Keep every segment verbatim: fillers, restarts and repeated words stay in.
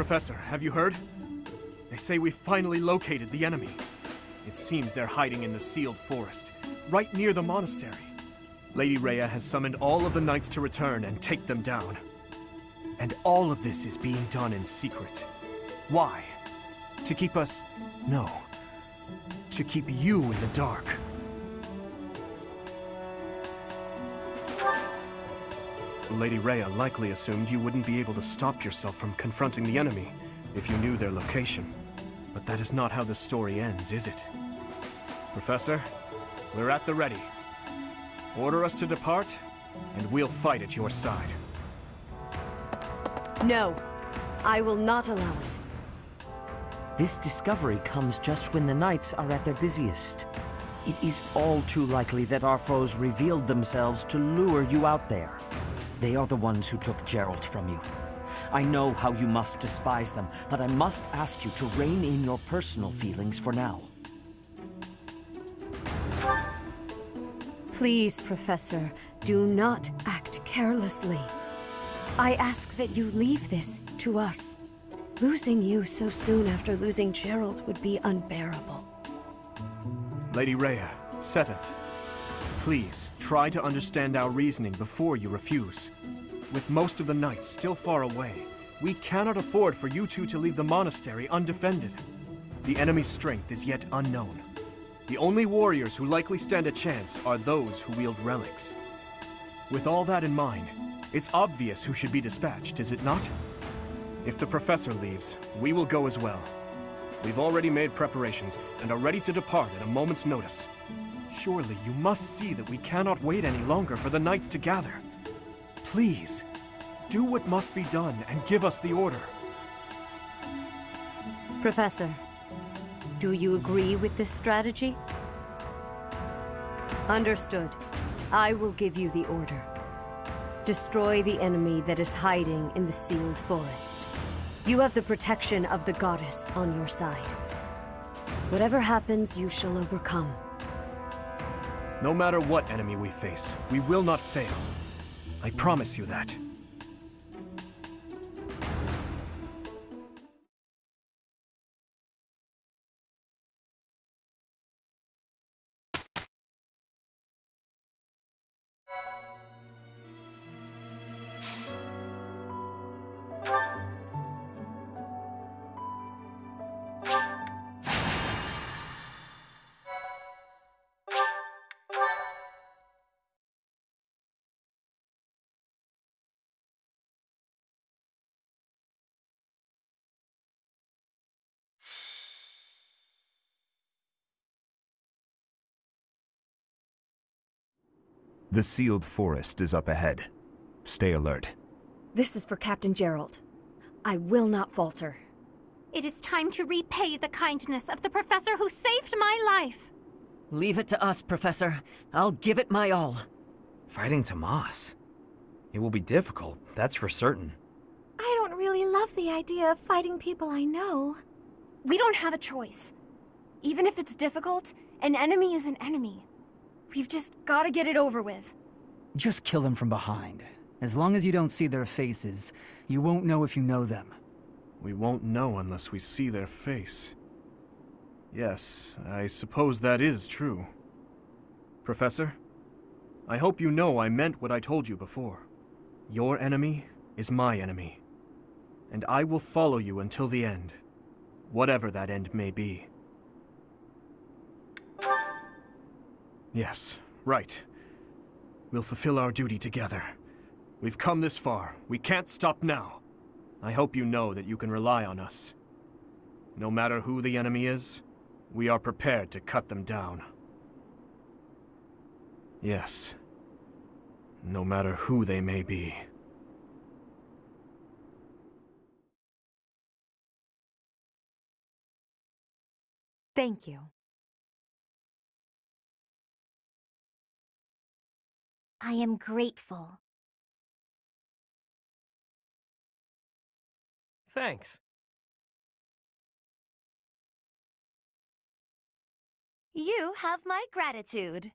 Professor, have you heard? They say we've finally located the enemy. It seems they're hiding in the sealed forest, right near the monastery. Lady Rhea has summoned all of the knights to return and take them down. And all of this is being done in secret. Why? To keep us... no. To keep you in the dark. Lady Rhea likely assumed you wouldn't be able to stop yourself from confronting the enemy if you knew their location. But that is not how the story ends, is it? Professor, we're at the ready. Order us to depart, and we'll fight at your side. No, I will not allow it. This discovery comes just when the knights are at their busiest. It is all too likely that our foes revealed themselves to lure you out there. They are the ones who took Geralt from you. I know how you must despise them, but I must ask you to rein in your personal feelings for now. Please, Professor, do not act carelessly. I ask that you leave this to us. Losing you so soon after losing Geralt would be unbearable. Lady Rhea, Setheth, please try to understand our reasoning before you refuse. With most of the knights still far away, we cannot afford for you two to leave the monastery undefended. The enemy's strength is yet unknown. The only warriors who likely stand a chance are those who wield relics. With all that in mind, it's obvious who should be dispatched, is it not? If the professor leaves, we will go as well. We've already made preparations and are ready to depart at a moment's notice. Surely you must see that we cannot wait any longer for the knights to gather. Please, do what must be done and give us the order. Professor, do you agree with this strategy? Understood. I will give you the order. Destroy the enemy that is hiding in the sealed forest. You have the protection of the goddess on your side. Whatever happens, you shall overcome. No matter what enemy we face, we will not fail. I promise you that. The sealed forest is up ahead. Stay alert. This is for Captain Geralt. I will not falter. It is time to repay the kindness of the professor who saved my life. Leave it to us, Professor. I'll give it my all. Fighting Tomás. It will be difficult, that's for certain. I don't really love the idea of fighting people I know. We don't have a choice. Even if it's difficult, an enemy is an enemy. We've just got to get it over with. Just kill them from behind. As long as you don't see their faces, you won't know if you know them. We won't know unless we see their face. Yes, I suppose that is true. Professor, I hope you know I meant what I told you before. Your enemy is my enemy, and I will follow you until the end, whatever that end may be. Yes, right. We'll fulfill our duty together. We've come this far. We can't stop now. I hope you know that you can rely on us. No matter who the enemy is, we are prepared to cut them down. Yes. No matter who they may be. Thank you. I am grateful. Thanks. You have my gratitude.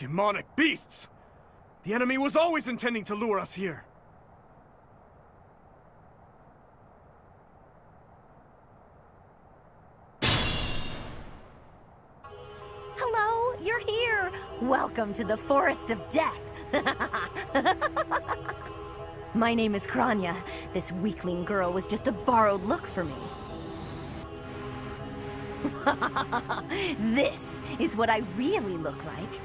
Demonic beasts! The enemy was always intending to lure us here. Hello, you're here! Welcome to the Forest of Death! My name is Kronya. This weakling girl was just a borrowed look for me. This is what I really look like.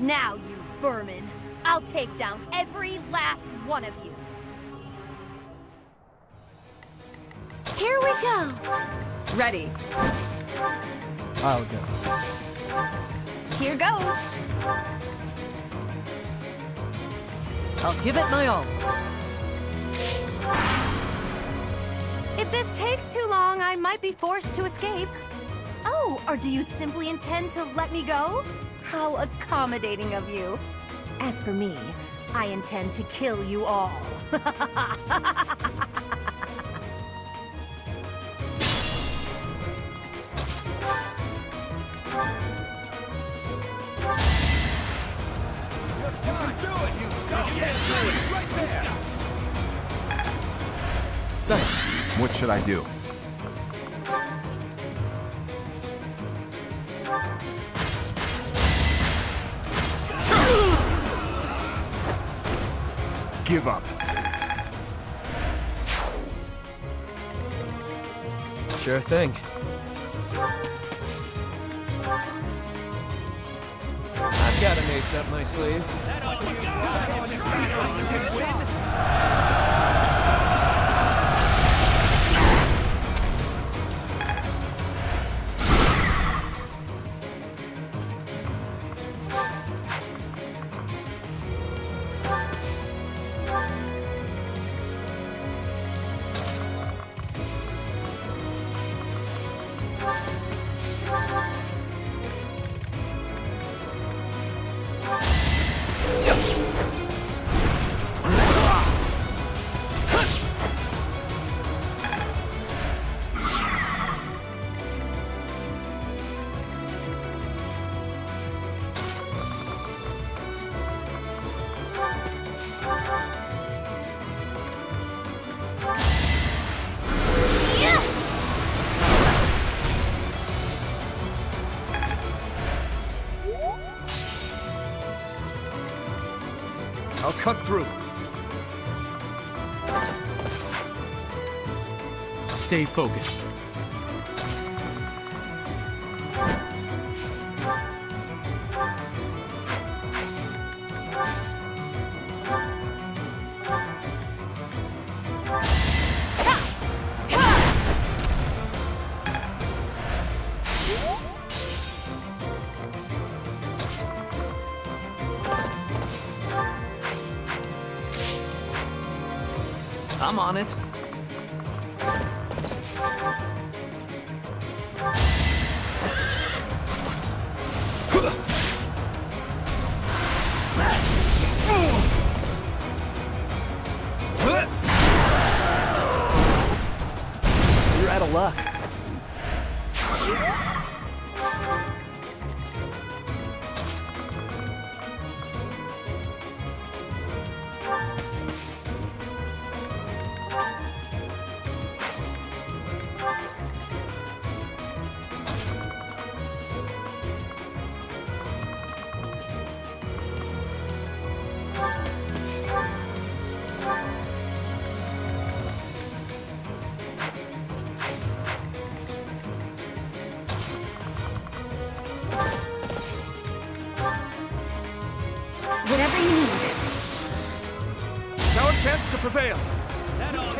Now, you vermin, I'll take down every last one of you. Here we go. Ready. I'll go. Here goes. I'll give it my all. If this takes too long, I might be forced to escape. Oh, or do you simply intend to let me go? How accommodating of you. As for me, I intend to kill you all. Thanks. What should I do? Give up. Sure thing. I've got an ace up my sleeve. That all you I'll cut through. Stay focused. I'm on it. You're out of luck. Chance to prevail. That all you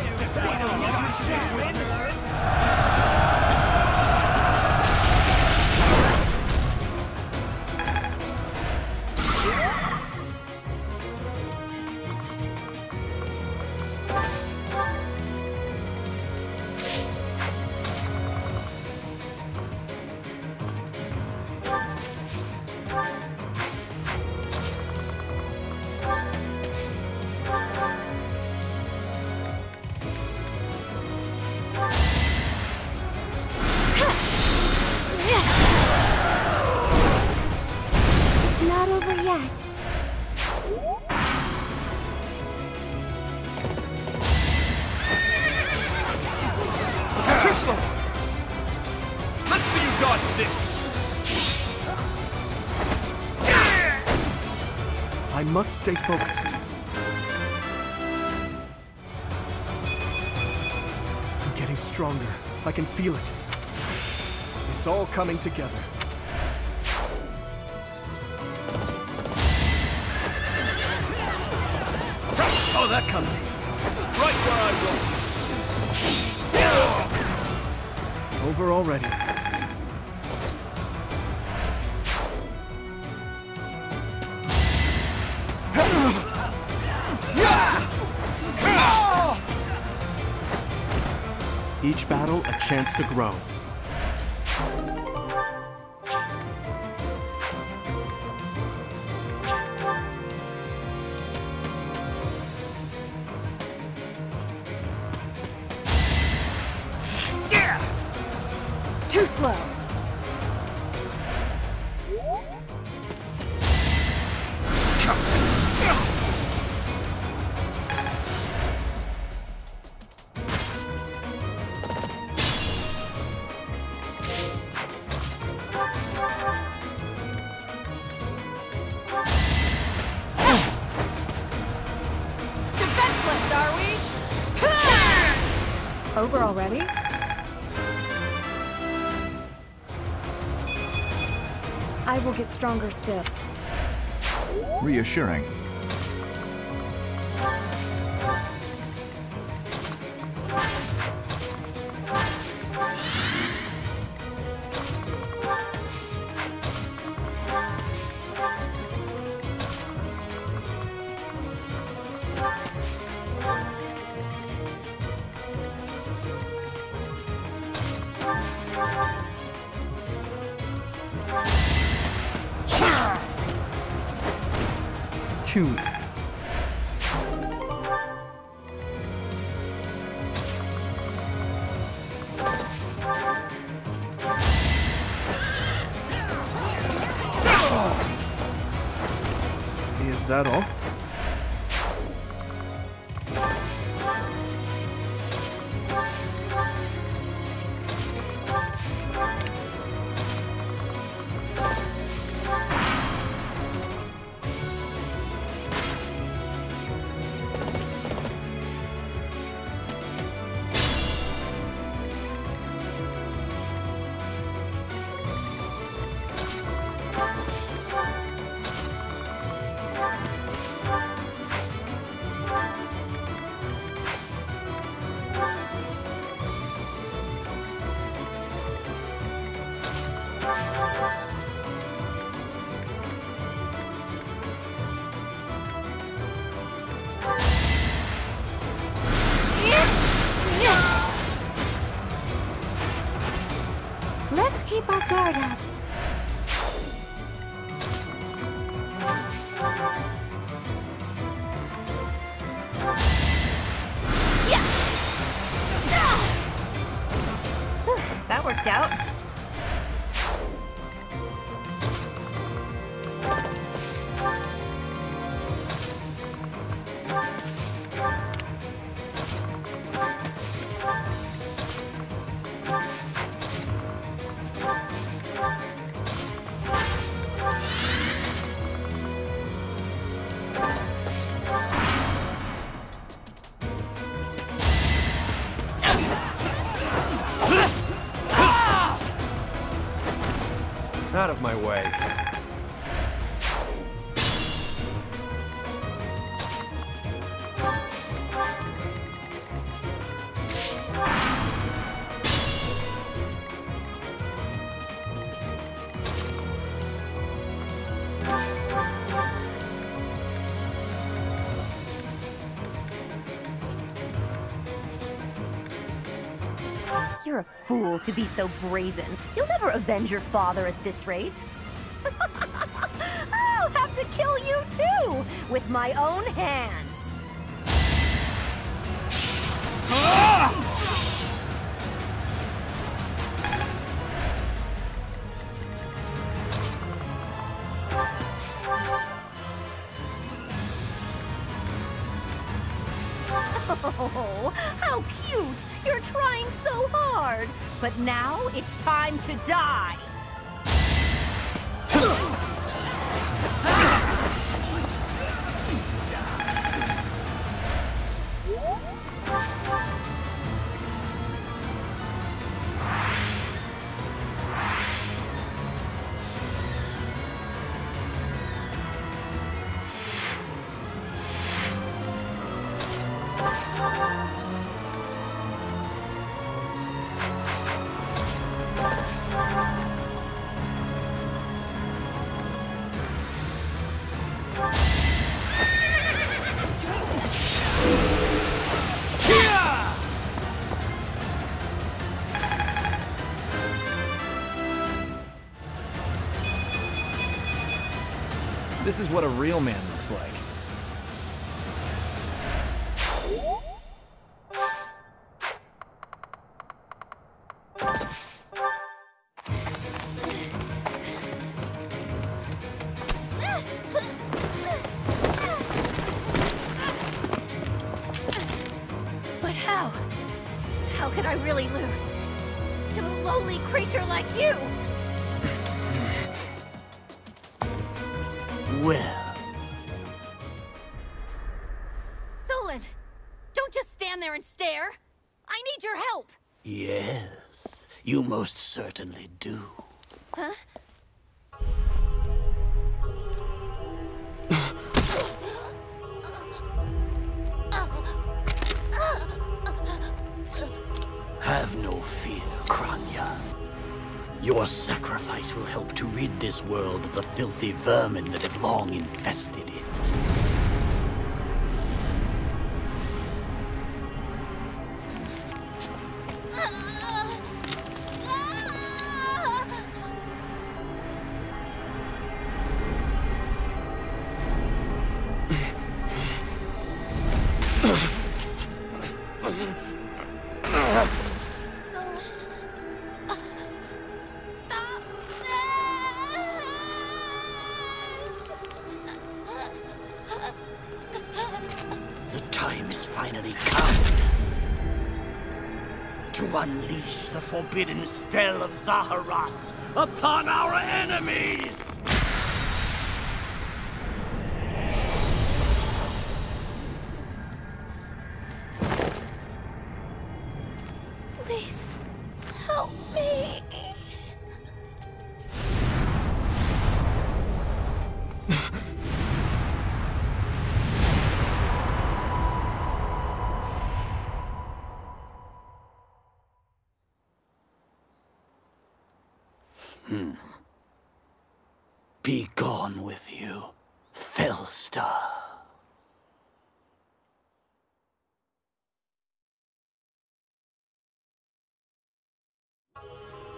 I must stay focused. I'm getting stronger. I can feel it. It's all coming together. Saw that coming. Right where I was. Over already. Each battle, a chance to grow. Too slow. Defenseless, are we? Over already? I will get stronger still. Reassuring. Too easy. Is that all? Let's keep our guard up. Yeah. That worked out. Out of my way. You're a fool to be so brazen. You'll never avenge your father at this rate. I'll have to kill you too, with my own hands. Ah! Oh, how cute! You're trying so hard! But now it's time to die! This is what a real man looks like. But how? How could I really lose to a lowly creature like you? Well. Solon, don't just stand there and stare. I need your help. Yes, you most certainly do. Huh? Have no fear, Kronya. Your sacrifice will help to rid this world of the filthy vermin that have long infested it. Forbidden spell of Zaharas upon our enemies! Please, help me! Hmm. Be gone with you, Fellstar.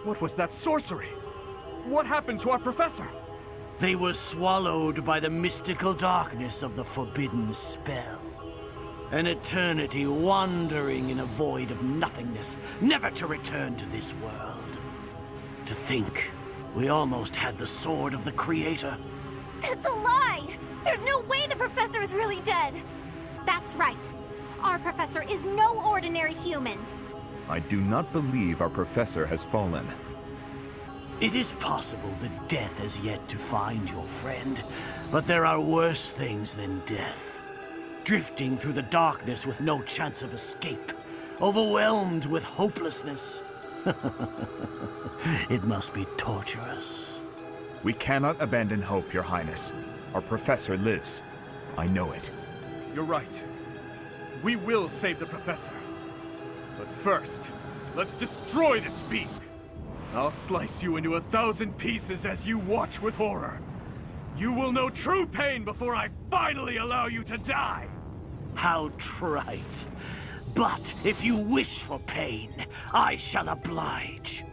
What was that sorcery? What happened to our professor? They were swallowed by the mystical darkness of the forbidden spell. An eternity wandering in a void of nothingness, never to return to this world. To think, we almost had the Sword of the Creator. That's a lie! There's no way the Professor is really dead! That's right. Our Professor is no ordinary human. I do not believe our Professor has fallen. It is possible that death has yet to find your friend, but there are worse things than death. Drifting through the darkness with no chance of escape, overwhelmed with hopelessness. It must be torturous. We cannot abandon hope, Your Highness. Our Professor lives. I know it. You're right. We will save the Professor. But first, let's destroy this being. I'll slice you into a thousand pieces as you watch with horror. You will know true pain before I finally allow you to die. How trite. But if you wish for pain, I shall oblige.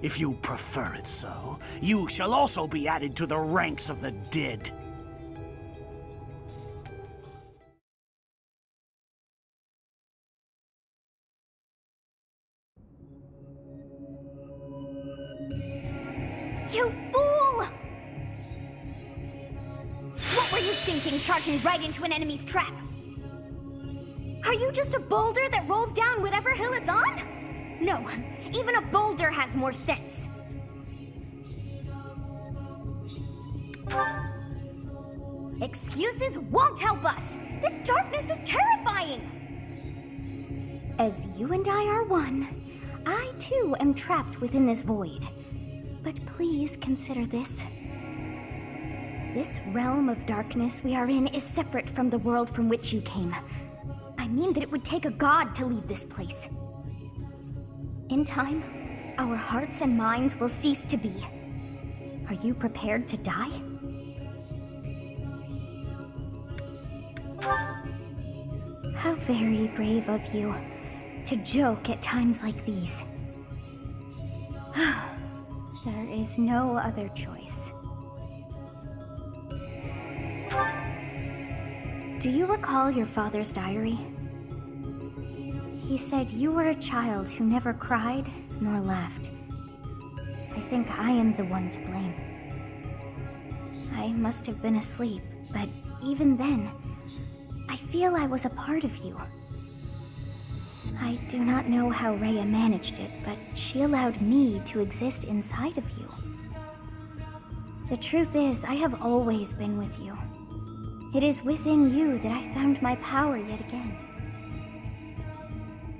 If you prefer it so, you shall also be added to the ranks of the dead. You fool! What were you thinking, charging right into an enemy's trap? Are you just a boulder that rolls down whatever hill it's on? No, even a boulder has more sense. Excuses won't help us. This darkness is terrifying. As you and I are one, I too am trapped within this void. But please consider this. This realm of darkness we are in is separate from the world from which you came. I mean that it would take a god to leave this place. In time, our hearts and minds will cease to be. Are you prepared to die? How very brave of you to joke at times like these. There is no other choice. Do you recall your father's diary? He said you were a child who never cried nor laughed. I think I am the one to blame. I must have been asleep, but even then, I feel I was a part of you. I do not know how Rhea managed it, but she allowed me to exist inside of you. The truth is, I have always been with you. It is within you that I found my power yet again.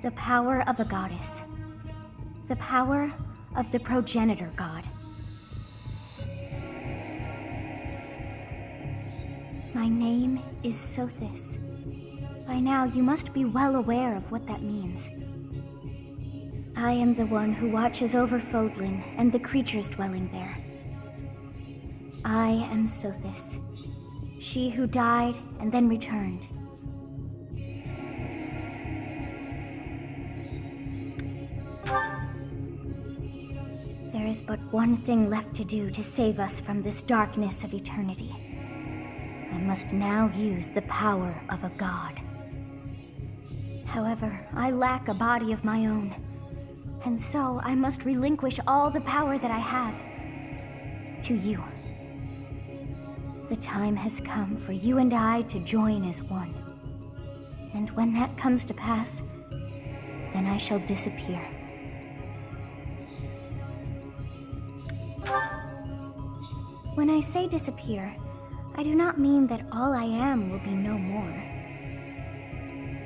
The power of a goddess. The power of the progenitor god. My name is Sothis. By now, you must be well aware of what that means. I am the one who watches over Fodlan and the creatures dwelling there. I am Sothis, she who died and then returned. There is but one thing left to do to save us from this darkness of eternity. I must now use the power of a god. However, I lack a body of my own, and so I must relinquish all the power that I have to you. The time has come for you and I to join as one. And when that comes to pass, then I shall disappear. When I say disappear, I do not mean that all I am will be no more.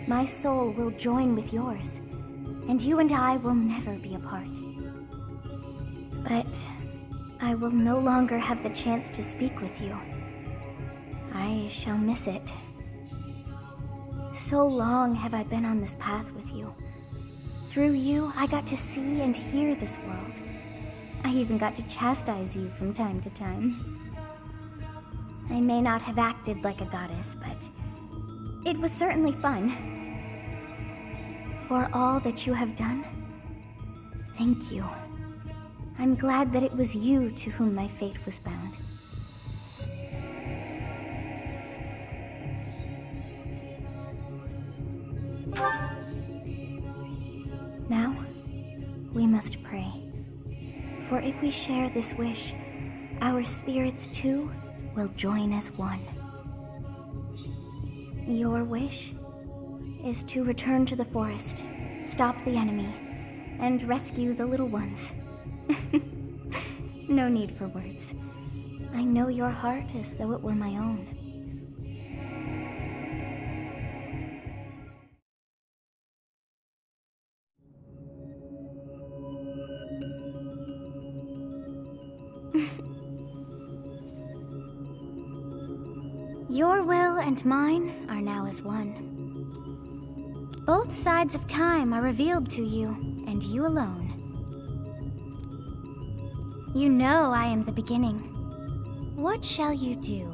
My soul will join with yours, and you and I will never be apart. But I will no longer have the chance to speak with you. I shall miss it. So long have I been on this path with you. Through you, I got to see and hear this world. I even got to chastise you from time to time. I may not have acted like a goddess, but it was certainly fun. For all that you have done, thank you. I'm glad that it was you to whom my fate was bound. Now, we must pray. For if we share this wish, our spirits too will join as one. Your wish is to return to the forest, stop the enemy, and rescue the little ones. No need for words. I know your heart as though it were my own. Your will and mine are now as one. Both sides of time are revealed to you, and you alone. You know I am the beginning. What shall you do?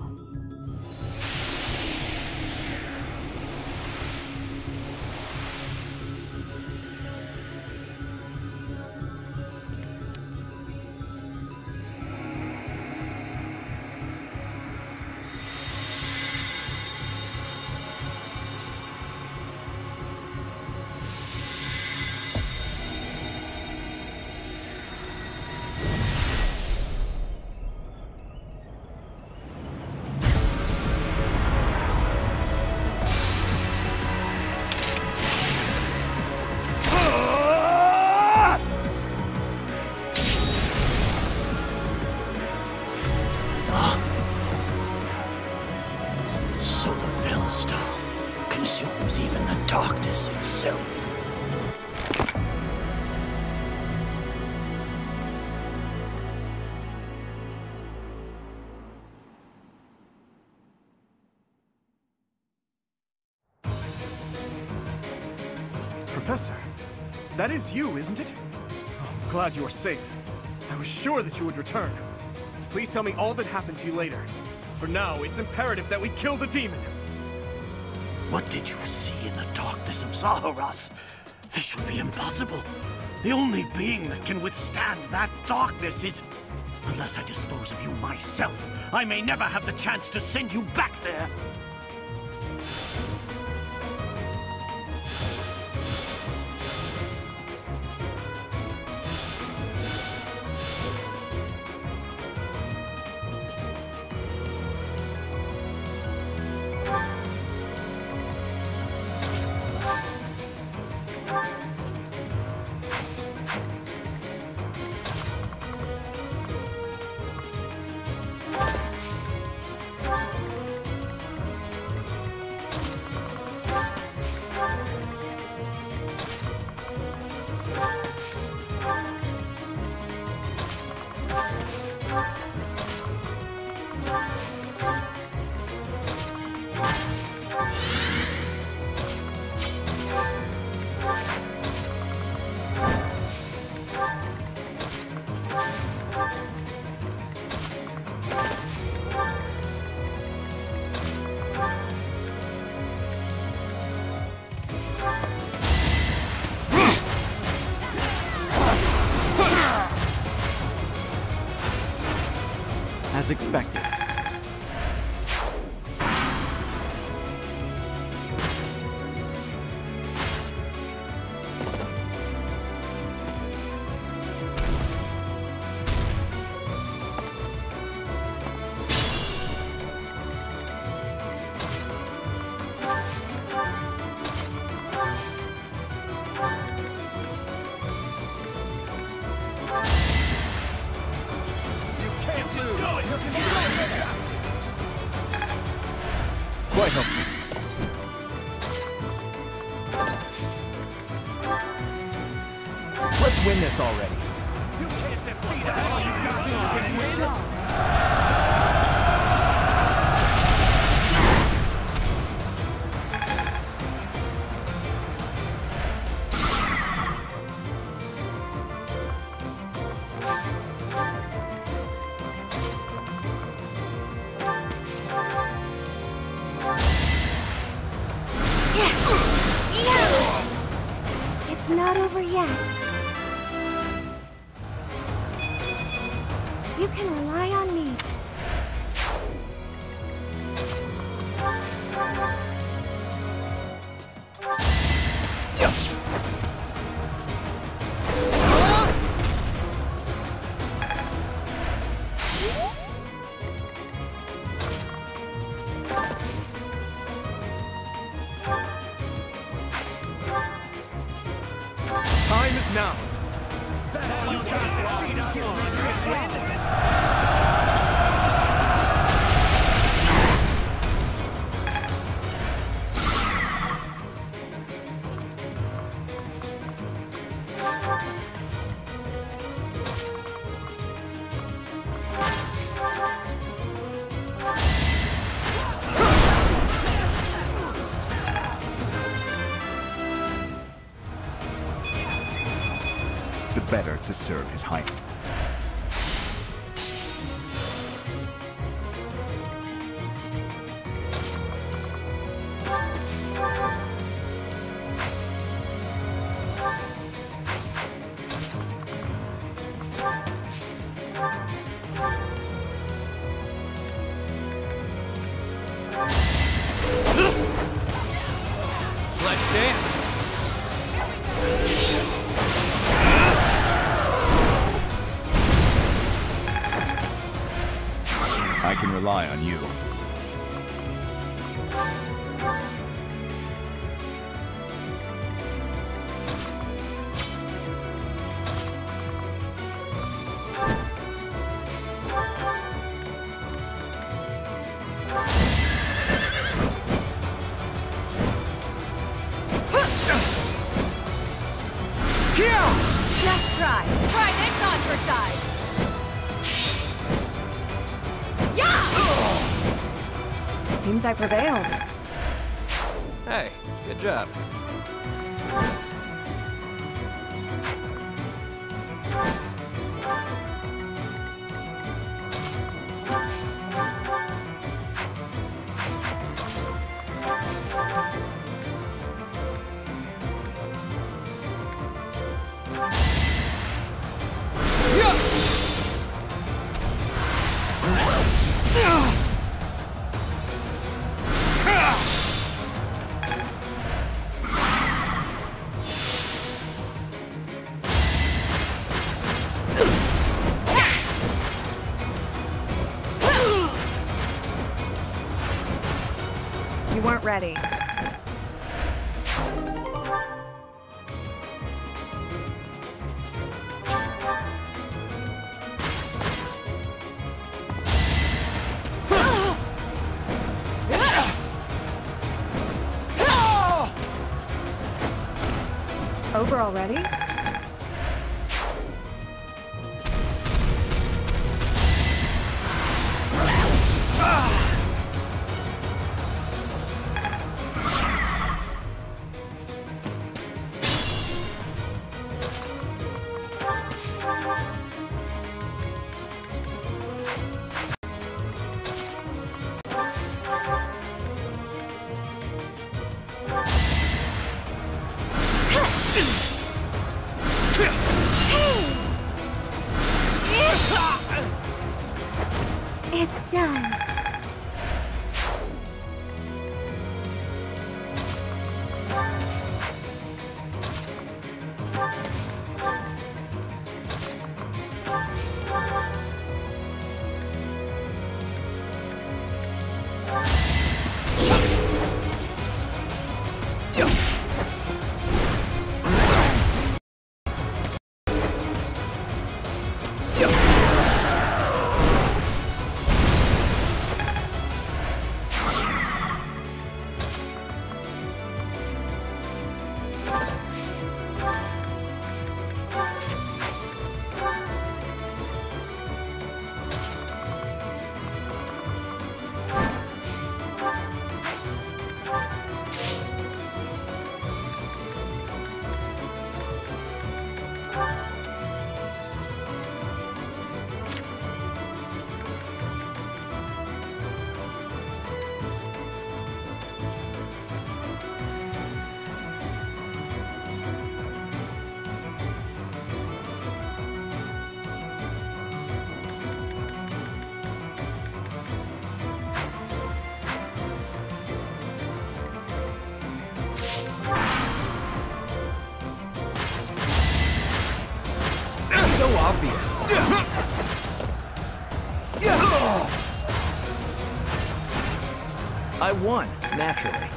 Professor, that is you, isn't it? I'm glad you are safe. I was sure that you would return. Please tell me all that happened to you later. For now, it's imperative that we kill the demon. What did you see in the darkness of Zaharas? This should be impossible. The only being that can withstand that darkness is... Unless I dispose of you myself, I may never have the chance to send you back there. As expected. Better to serve his highness. I prevailed. Hey, good job. Ready. Over already? is done. So obvious. I won, naturally.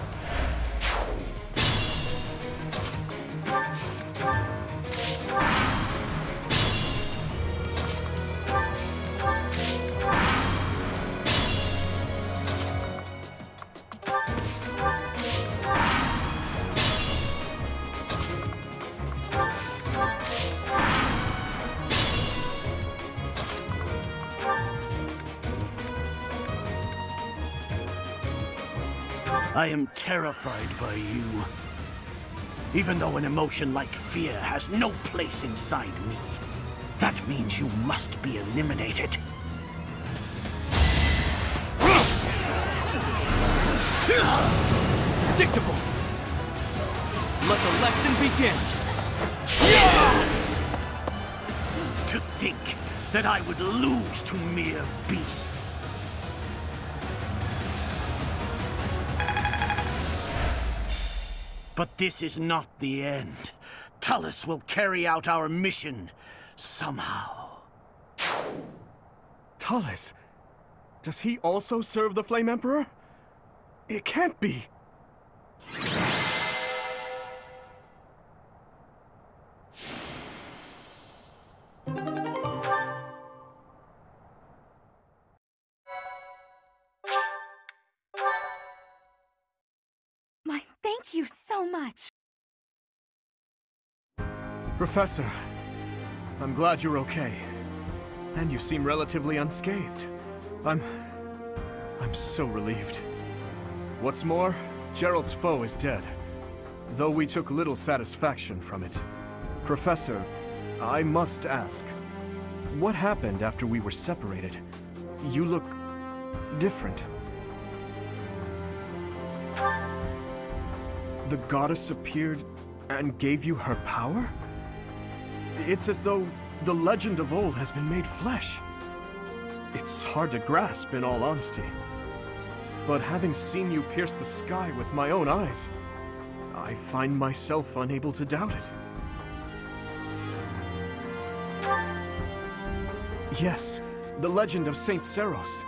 I am terrified by you. Even though an emotion like fear has no place inside me, that means you must be eliminated. Predictable. Let the lesson begin. To think that I would lose to mere beasts. But this is not the end. Tullus will carry out our mission, somehow. Tullus? Does he also serve the Flame Emperor? It can't be. Thank you so much. Professor, I'm glad you're okay. And you seem relatively unscathed. I'm... I'm so relieved. What's more, Gerald's foe is dead, though we took little satisfaction from it. Professor, I must ask, what happened after we were separated? You look... different. The goddess appeared and gave you her power? It's as though the legend of old has been made flesh. It's hard to grasp, in all honesty. But having seen you pierce the sky with my own eyes, I find myself unable to doubt it. Yes, the legend of Saint Seiros.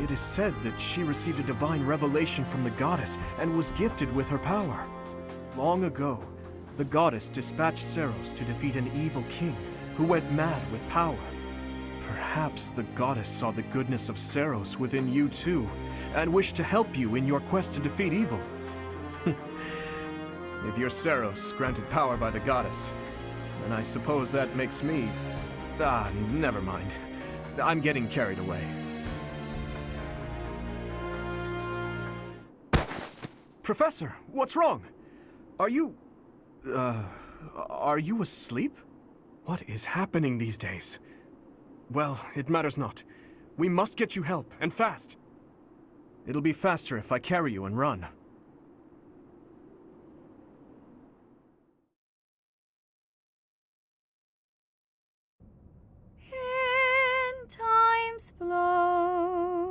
It is said that she received a divine revelation from the goddess and was gifted with her power. Long ago, the goddess dispatched Seiros to defeat an evil king who went mad with power. Perhaps the goddess saw the goodness of Seiros within you too, and wished to help you in your quest to defeat evil. If you're Seiros, granted power by the goddess, then I suppose that makes me... Ah, never mind. I'm getting carried away. Professor, what's wrong? Are you... Uh... Are you asleep? What is happening these days? Well, it matters not. We must get you help, and fast. It'll be faster if I carry you and run. And times flow.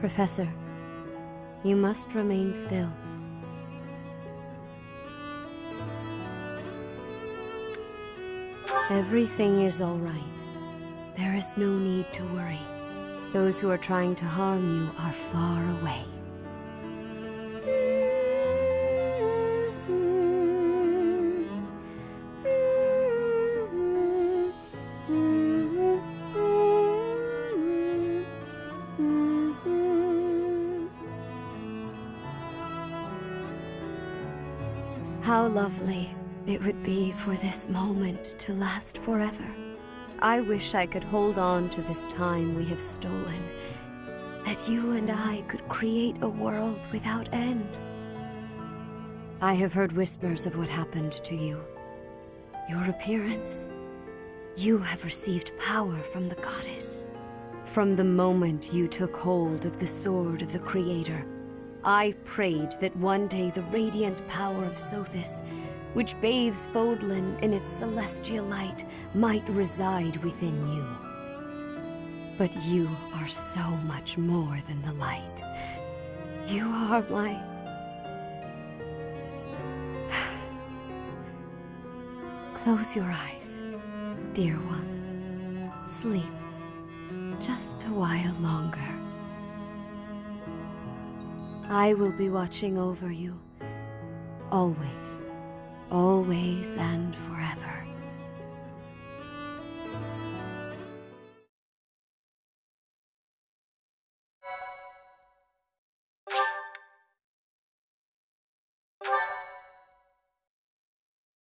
Professor, you must remain still. Everything is all right. There is no need to worry. Those who are trying to harm you are far away. How lovely it would be for this moment to last forever. I wish I could hold on to this time we have stolen, that you and I could create a world without end. I have heard whispers of what happened to you. Your appearance. You have received power from the goddess. From the moment you took hold of the Sword of the Creator, I prayed that one day the radiant power of Sothis, which bathes Fodlan in its celestial light, might reside within you. But you are so much more than the light. You are my... Close your eyes, dear one. Sleep just a while longer. I will be watching over you, always, always and forever.